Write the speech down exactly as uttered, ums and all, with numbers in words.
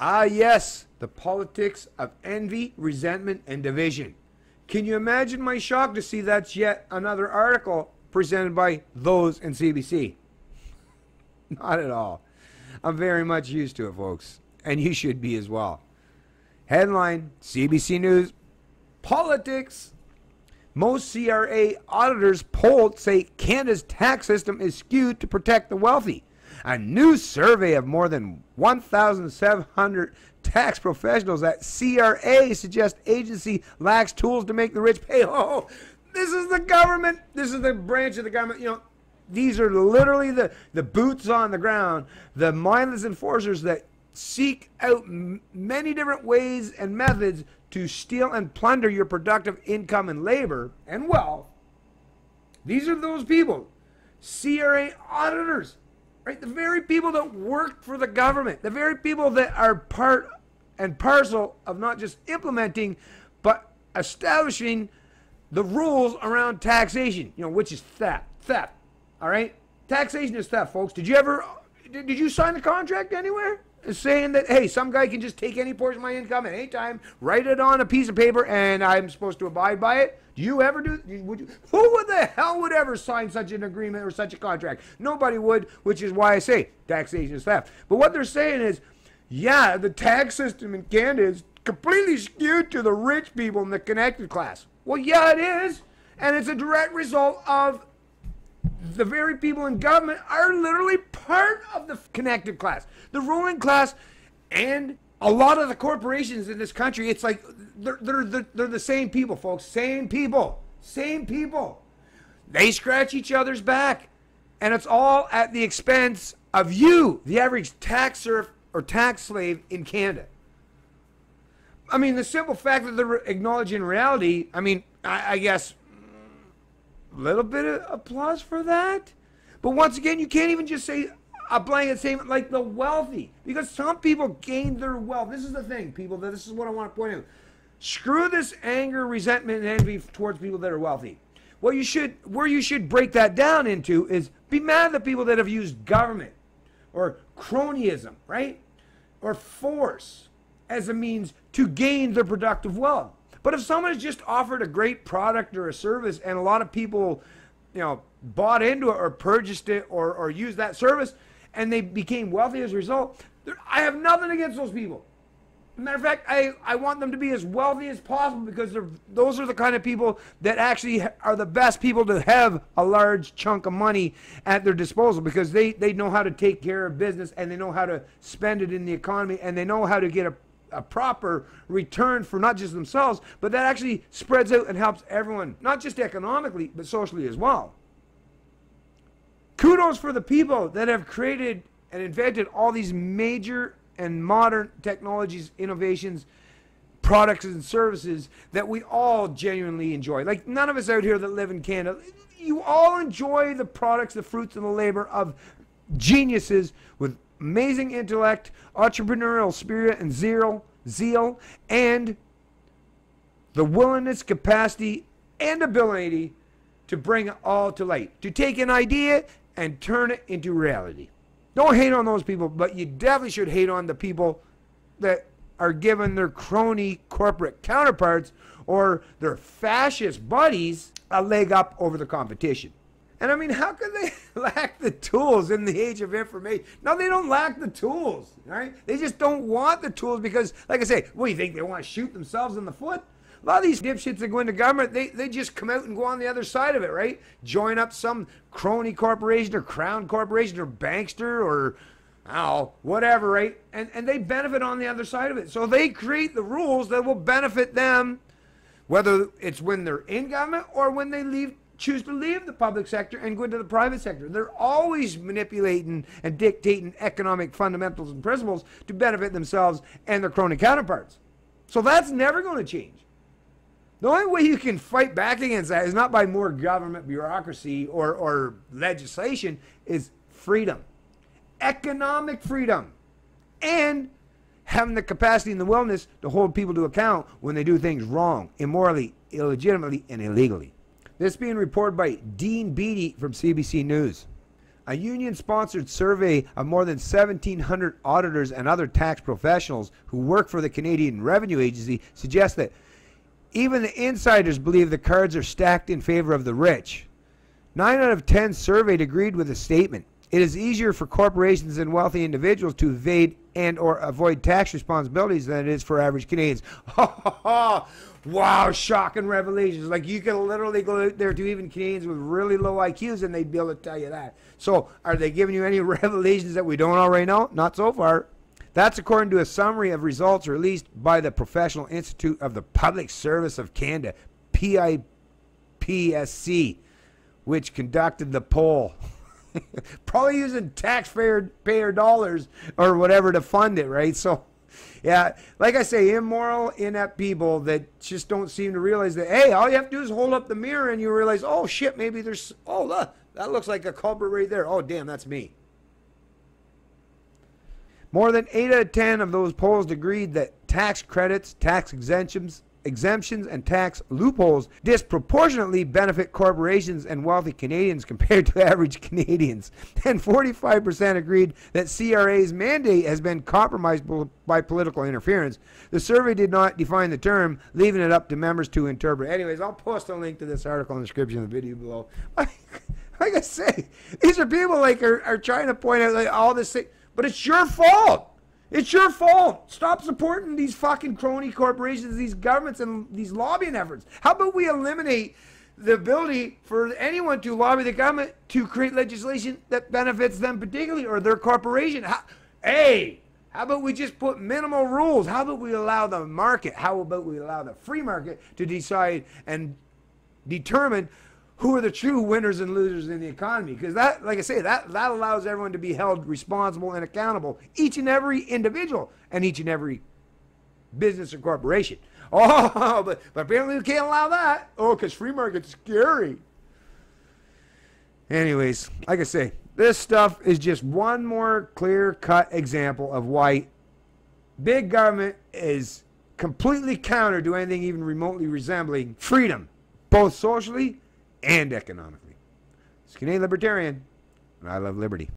Ah, yes, the politics of envy, resentment, and division. Can you imagine my shock to see that's yet another article presented by those in C B C? Not at all. I'm very much used to it, folks, and you should be as well. Headline, C B C News, politics. Most C R A auditors polled say Canada's tax system is skewed to protect the wealthy. A new survey of more than one thousand seven hundred tax professionals at C R A suggests agency lacks tools to make the rich pay. Oh, this is the government. This is the branch of the government. You know, these are literally the, the boots on the ground, the mindless enforcers that seek out m many different ways and methods to steal and plunder your productive income and labor and wealth. These are those people, C R A auditors, right? The very people that work for the government, the very people that are part and parcel of not just implementing, but establishing the rules around taxation, you know, which is theft, theft, all right? Taxation is theft, folks. Did you ever, did, did you sign a contract anywhere saying that, hey, some guy can just take any portion of my income at any time, write it on a piece of paper, and I'm supposed to abide by it? Do you ever do, would you, who would the hell would ever sign such an agreement or such a contract? Nobody would, which is why I say taxation is theft. But what they're saying is, yeah, the tax system in Canada is completely skewed to the rich people in the connected class. Well, yeah, it is. And it's a direct result of the very people in government are literally part of the connected class, the ruling class, and a lot of the corporations in this country. It's like they're, they're, they're, they're the same people, folks. Same people. Same people. They scratch each other's back, and it's all at the expense of you, the average tax serf or tax slave in Canada. I mean, the simple fact that they're acknowledging reality, I mean, I, I guess... little bit of applause for that. But once again, you can't even just say a blanket statement like the wealthy, because some people gain their wealth. This is the thing, people, that this is what I want to point out. Screw this anger, resentment, and envy towards people that are wealthy. What you should, where you should break that down into is be mad at the people that have used government or cronyism, right? Or force as a means to gain their productive wealth. But if someone has just offered a great product or a service and a lot of people, you know, bought into it or purchased it or, or used that service and they became wealthy as a result, I have nothing against those people. As a matter of fact, I, I want them to be as wealthy as possible, because they're, those are the kind of people that actually are the best people to have a large chunk of money at their disposal, because they, they know how to take care of business, and they know how to spend it in the economy, and they know how to get a a proper return for not just themselves, but that actually spreads out and helps everyone, not just economically, but socially as well. Kudos for the people that have created and invented all these major and modern technologies, innovations, products and services that we all genuinely enjoy. Like, none of us out here that live in Canada, you all enjoy the products, the fruits, and the labor of geniuses with amazing intellect, entrepreneurial spirit, and zeal, zeal, and the willingness, capacity, and ability to bring it all to light, to take an idea and turn it into reality. Don't hate on those people, but you definitely should hate on the people that are given their crony corporate counterparts or their fascist buddies a leg up over the competition. And I mean, how could they lack the tools in the age of information? No, they don't lack the tools, right? They just don't want the tools because, like I say, what do you think, they want to shoot themselves in the foot? A lot of these dipshits that go into government, they, they just come out and go on the other side of it, right? Join up some crony corporation or crown corporation or bankster or, I don't know, whatever, right? And, and they benefit on the other side of it. So they create the rules that will benefit them, whether it's when they're in government or when they leave, choose to leave the public sector and go into the private sector. They're always manipulating and dictating economic fundamentals and principles to benefit themselves and their crony counterparts. So that's never going to change. The only way you can fight back against that is not by more government bureaucracy or, or legislation, is freedom, economic freedom, and having the capacity and the willingness to hold people to account when they do things wrong, immorally, illegitimately, and illegally. This being reported by Dean Beatty from C B C News. A union-sponsored survey of more than seventeen hundred auditors and other tax professionals who work for the Canadian Revenue Agency suggests that even the insiders believe the cards are stacked in favor of the rich. nine out of ten surveyed agreed with the statement. It is easier for corporations and wealthy individuals to evade and or avoid tax responsibilities than it is for average Canadians. Wow, shocking revelations. Like, you can literally go out there to even Canadians with really low I Qs and they'd be able to tell you that. So are they giving you any revelations that we don't already know? Not so far. That's according to a summary of results released by the Professional Institute of the Public Service of Canada, P I P S C, which conducted the poll. Probably using taxpayer payer dollars or whatever to fund it, right? So, yeah, like I say, immoral, inept people that just don't seem to realize that, hey, all you have to do is hold up the mirror and you realize, oh, shit, maybe there's, oh, that, that looks like a culprit right there. Oh, damn, that's me. More than eight out of ten of those polls agreed that tax credits, tax exemptions, exemptions and tax loopholes disproportionately benefit corporations and wealthy Canadians compared to average Canadians, and forty-five percent agreed that C R A's mandate has been compromised by political interference. The survey did not define the term, leaving it up to members to interpret. Anyways, I'll post a link to this article in the description of the video below. Like, like I say, these are people like are, are trying to point out like all this thing, but it's your fault. It's your fault. Stop supporting these fucking crony corporations, these governments, and these lobbying efforts. How about we eliminate the ability for anyone to lobby the government to create legislation that benefits them particularly or their corporation? How, hey, how about we just put minimal rules? How about we allow the market? How about we allow the free market to decide and determine who are the true winners and losers in the economy? Because that, like I say, that, that allows everyone to be held responsible and accountable, each and every individual and each and every business or corporation. Oh, but, but apparently we can't allow that. Oh, because free market's scary. Anyways, like I say, this stuff is just one more clear-cut example of why big government is completely counter to anything even remotely resembling freedom, both socially and economically. It's Canadian Libertarian, and I love liberty.